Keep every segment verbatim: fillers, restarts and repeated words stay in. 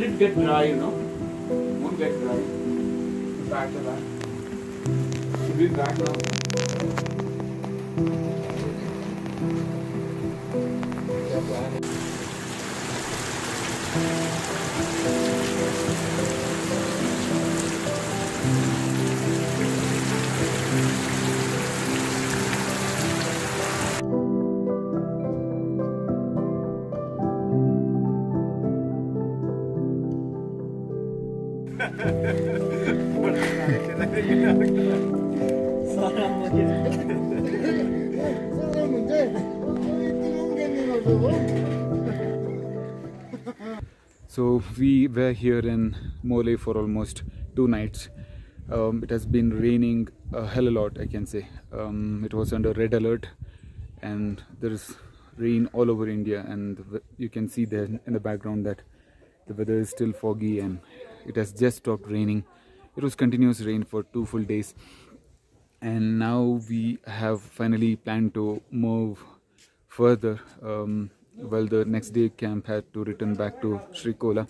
it did get dry, you know. It won't get dry. Back to that. It should be back now. So we were here in Molley for almost two nights. Um, it has been raining a hell a lot, I can say. Um, it was under red alert and there is rain all over India, and you can see there in the background that the weather is still foggy and it has just stopped raining. It was continuous rain for two full days, and now we have finally planned to move further. Um, well, the next day camp had to return back to Srikhola.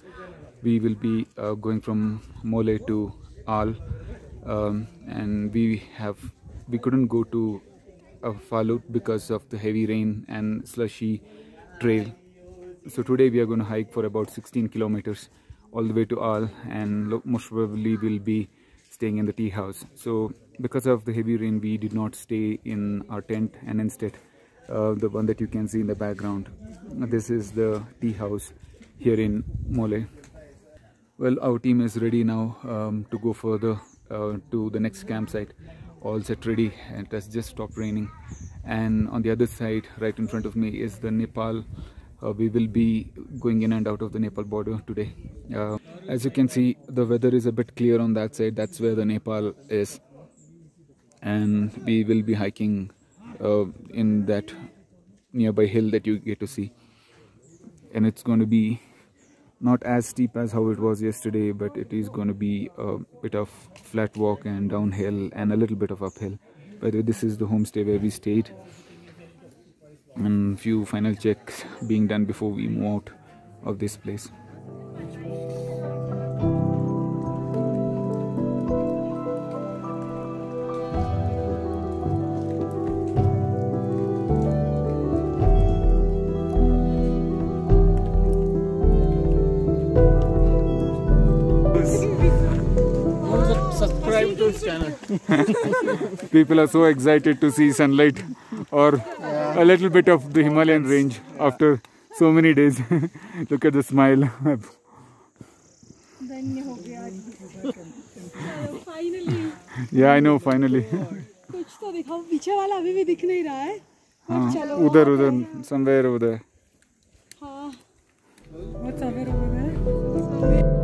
We will be uh, going from Molley to Aal, um, and we have we couldn't go to uh, Phalut because of the heavy rain and slushy trail. So today we are going to hike for about sixteen kilometers all the way to Aal, and most probably we'll be staying in the tea house. So because of the heavy rain, we did not stay in our tent, and instead uh, the one that you can see in the background, this is the tea house here in Molley. Well, our team is ready now um, to go further uh, to the next campsite, all set ready, and it has just stopped raining. And on the other side, right in front of me, is the Nepal. Uh, we will be going in and out of the Nepal border today. Uh, as you can see, the weather is a bit clear on that side. That's where the Nepal is, and we will be hiking uh, in that nearby hill that you get to see. And it's going to be not as steep as how it was yesterday, but it is going to be a bit of flat walk and downhill and a little bit of uphill. By the way, this is the homestay where we stayed, and few final checks being done before we move out of this place. Subscribe to his channel. People are so excited to see sunlight or a little bit of the Himalayan range after so many days. Look at the smile. Yeah, I know, finally. Udhar, udhar, somewhere over there. What's somewhere over there?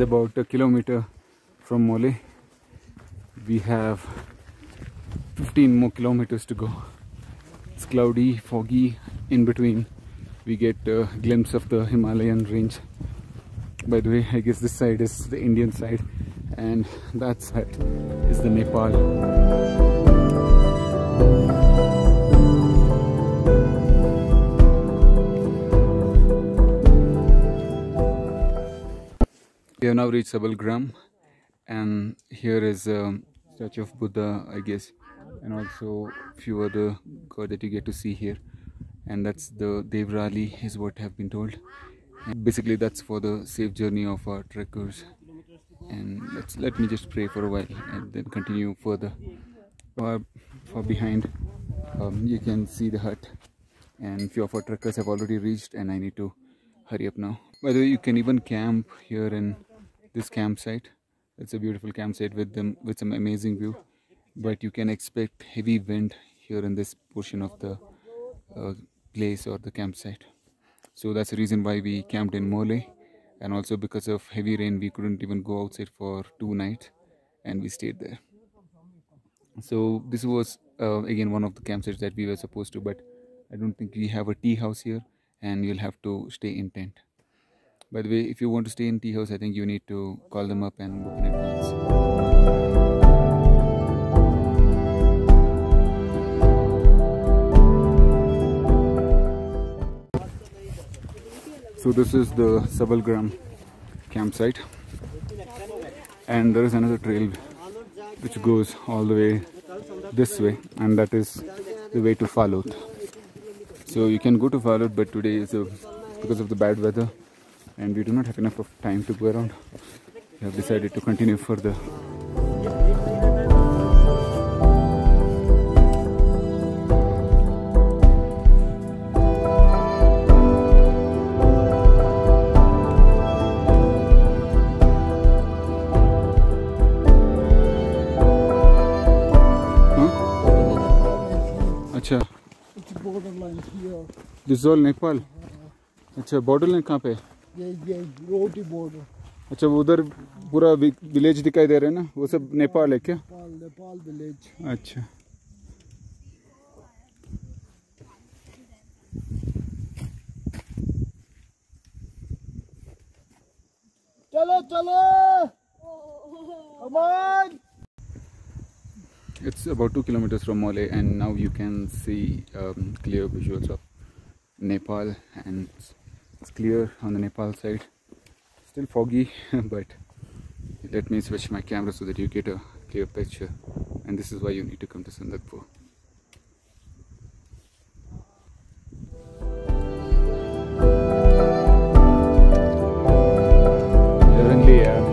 About a kilometer from Molley. We have fifteen more kilometers to go. It's cloudy, foggy. In between we get a glimpse of the Himalayan range. By the way, I guess this side is the Indian side and that side is the Nepal. We have now reached Sabargram, and here is a statue of Buddha, I guess. and also few other gods that you get to see here. And that's the Dev Rali is what have been told. And basically that's for the safe journey of our trekkers. And let's let me just pray for a while and then continue further. Far, far behind um, you can see the hut, and few of our trekkers have already reached and I need to hurry up now. By the way, you can even camp here in this campsite. It's a beautiful campsite with them with some amazing view, but you can expect heavy wind here in this portion of the uh, place or the campsite. So that's the reason why we camped in Molley, and also because of heavy rain we couldn't even go outside for two nights and we stayed there. So this was uh, again one of the campsites that we were supposed to, but I don't think we have a tea house here and you'll have to stay in tent. By the way, if you want to stay in tea house, I think you need to call them up and book in advance. So this is the Sabargram campsite, and there is another trail which goes all the way this way, and that is the way to Phalut. So you can go to Phalut, but today is a, because of the bad weather and we do not have enough of time to go around, we have decided to continue further. It's borderline here. This is all Nepal? Achha, borderline kahan pe? Yeah, yeah, road to border. Achha, wo udhar pura village dikhai de raha hai na? Wo sab Nepal hai kya? Nepal, Nepal village. Achha. Chalo, chalo! Come on! It's about two kilometers from Molley, and now you can see um, clear visuals of Nepal, and it's clear on the Nepal side. Still foggy, but let me switch my camera so that you get a clear picture. And this is why you need to come to Sandakphu. Definitely, yeah.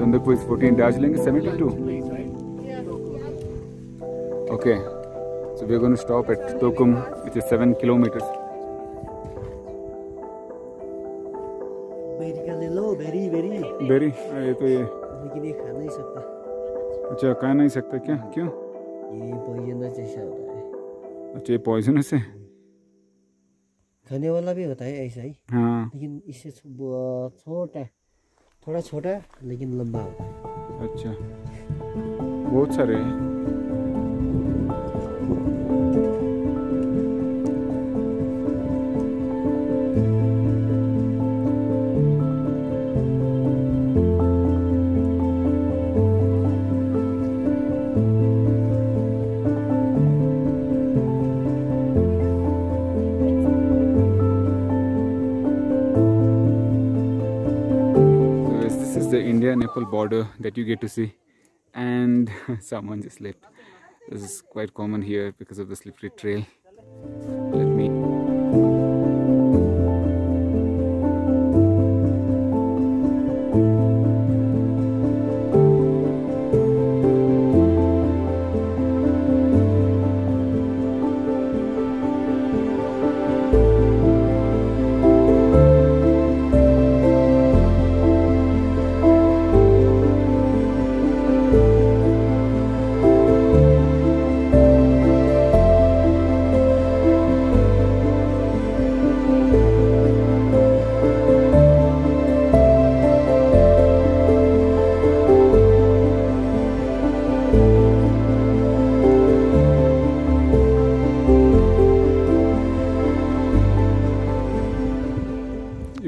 Sandakphu is fourteen, Darjeeling is seventy-two. Okay, so we are going to stop at Thokum, which is seven kilometers. Berry, berry. Berry. ये तो ये. लेकिन ये खा नहीं सकता. अच्छा खा नहीं सकता क्या? क्यों? ये poisonous जैसा होता है. अच्छा ये poisonous है. खाने वाला भी होता है ऐसा ही. हाँ. लेकिन इससे छोटा. थोड़ा छोटा लेकिन लंबा होता है. अच्छा बहुत सारे हैं. Nepal border that you get to see, and someone just slipped. This is quite common here because of the slippery trail. Let me.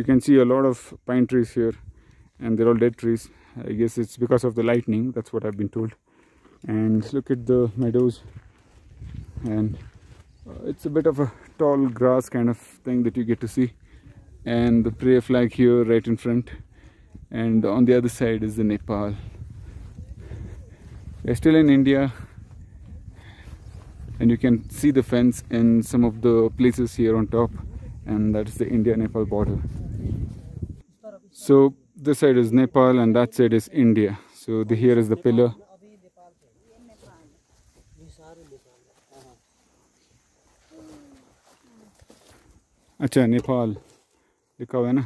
You can see a lot of pine trees here, and they're all dead trees. I guess it's because of the lightning, that's what I've been told. And look at the meadows, and uh, it's a bit of a tall grass kind of thing that you get to see, and the prayer flag here right in front, and on the other side is the Nepal. We're still in India, and you can see the fence in some of the places here on top, and that's the India-Nepal border. So this side is Nepal and that side is India. So the, here is the pillar. Acha, Nepal. Likha hua hai na?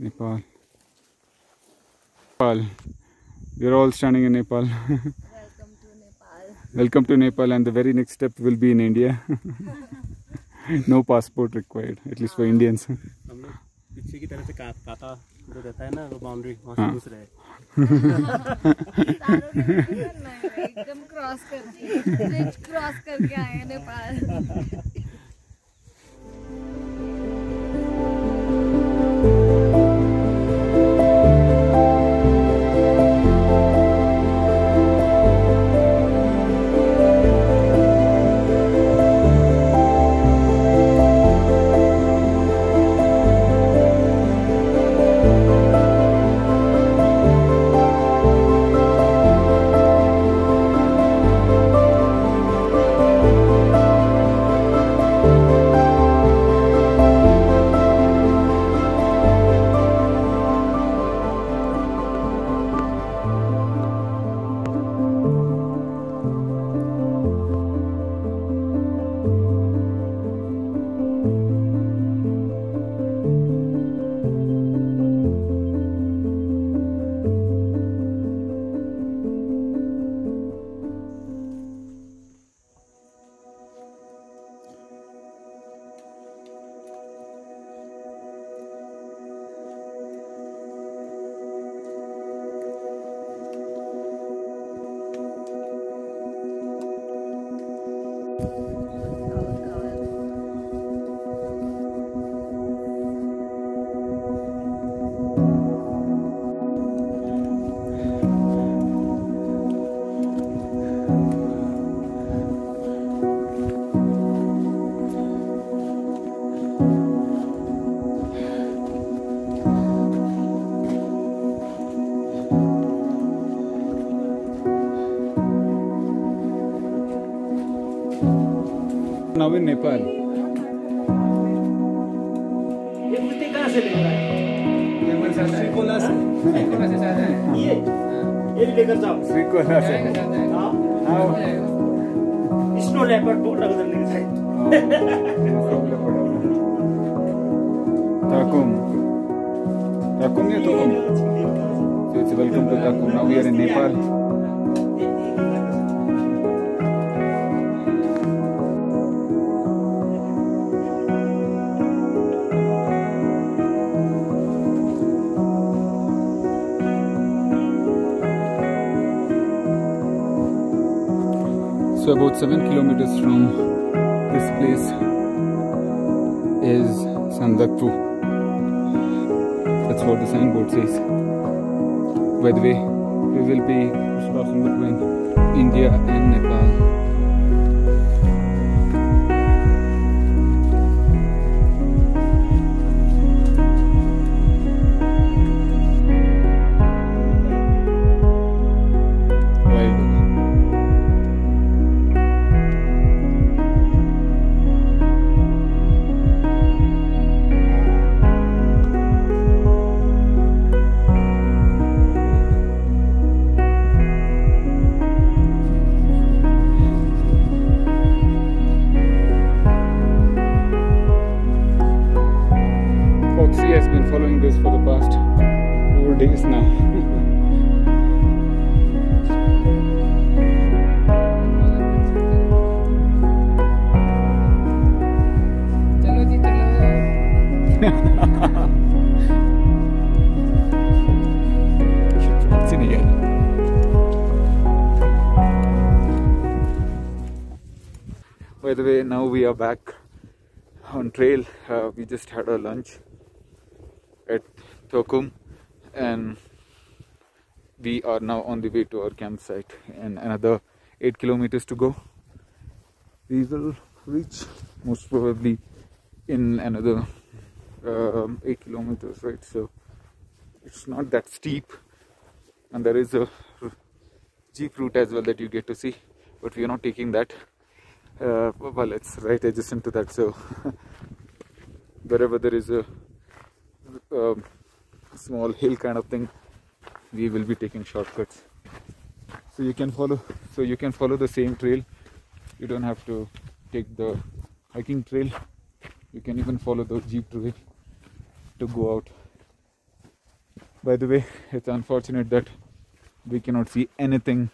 Nepal. Nepal. We are all standing in Nepal. Welcome to Nepal. Welcome to Nepal, and the very next step will be in India. No passport required, at least for Indians. Now in Nepal. ये मूर्ति कहाँ से लेकर आए? ये मूर्ति श्रीकोला से। श्रीकोला से जाता है। ये ये लेकर जाओ। श्रीकोला से। हाँ हाँ। इसनो लेपर टूट लग जाने के साथ। Thokum. Thokum या Thokum? So it's welcome to Thokum. Now we are in Nepal. So about seven kilometers from this place is Sandakphu. That's what the signboard says. By the way, we will be crossing between India and Nepal. By the way, now we are back on trail. Uh, we just had our lunch Thokum, and we are now on the way to our campsite, and another eight kilometers to go. We will reach most probably in another um, eight kilometers, right? So it's not that steep, and there is a jeep route as well that you get to see, but we are not taking that. Uh, well, it's right adjacent to that, so wherever there is a um, small hill kind of thing, we will be taking shortcuts. So you can follow. So you can follow the same trail. You don't have to take the hiking trail. You can even follow the jeep trail to go out. By the way, it's unfortunate that we cannot see anything.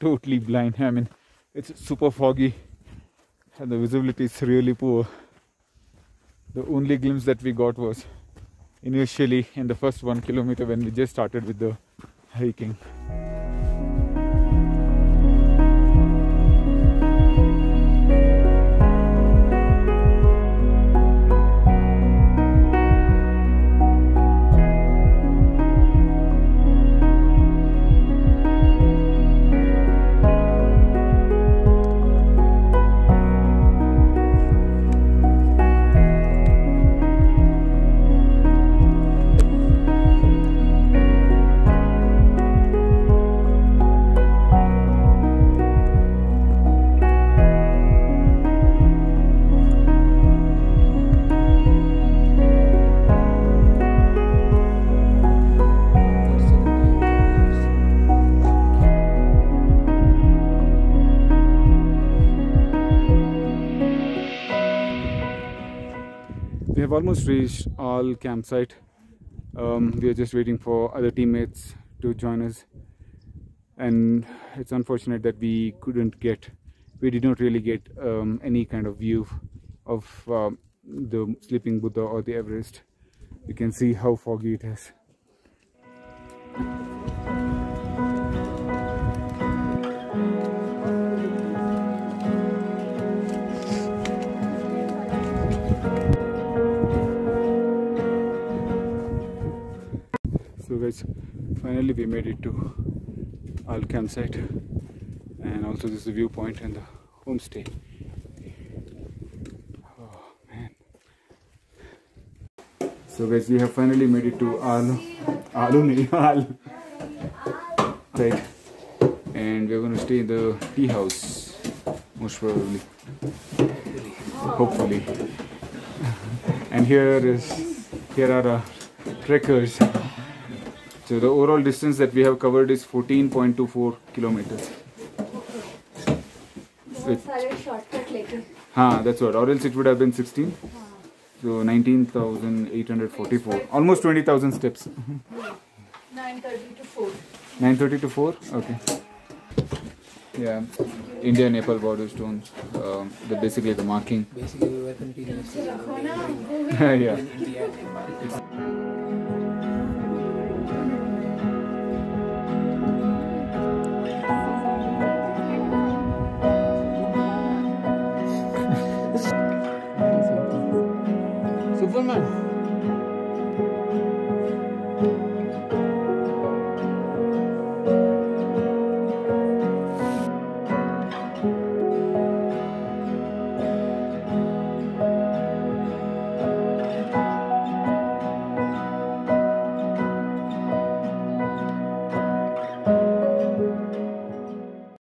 Totally blind. I mean, it's super foggy, and the visibility is really poor. The only glimpse that we got was initially in the first one kilometer when we just started with the hiking. We have almost reached Aal campsite. Um, we are just waiting for other teammates to join us, and it's unfortunate that we couldn't get, we did not really get um, any kind of view of um, the sleeping Buddha or the Everest. You can see how foggy it is. So guys, finally we made it to Aal campsite, and also this is the viewpoint and the homestay. Oh man. So guys, we have finally made it to Aal, Aal, Aal. Right. And we are going to stay in the tea house, most probably, hopefully. And here is, here are the trekkers. So the overall distance that we have covered is fourteen point two four kilometers. Shortcut later. Ha, that's what. Or else it would have been sixteen. So nineteen thousand eight hundred forty-four. Almost twenty thousand steps. nine thirty to four. nine thirty to four? Okay. Yeah. India Nepal border stones. Um, the, basically the marking. Basically we were continuing. Yeah. Superman.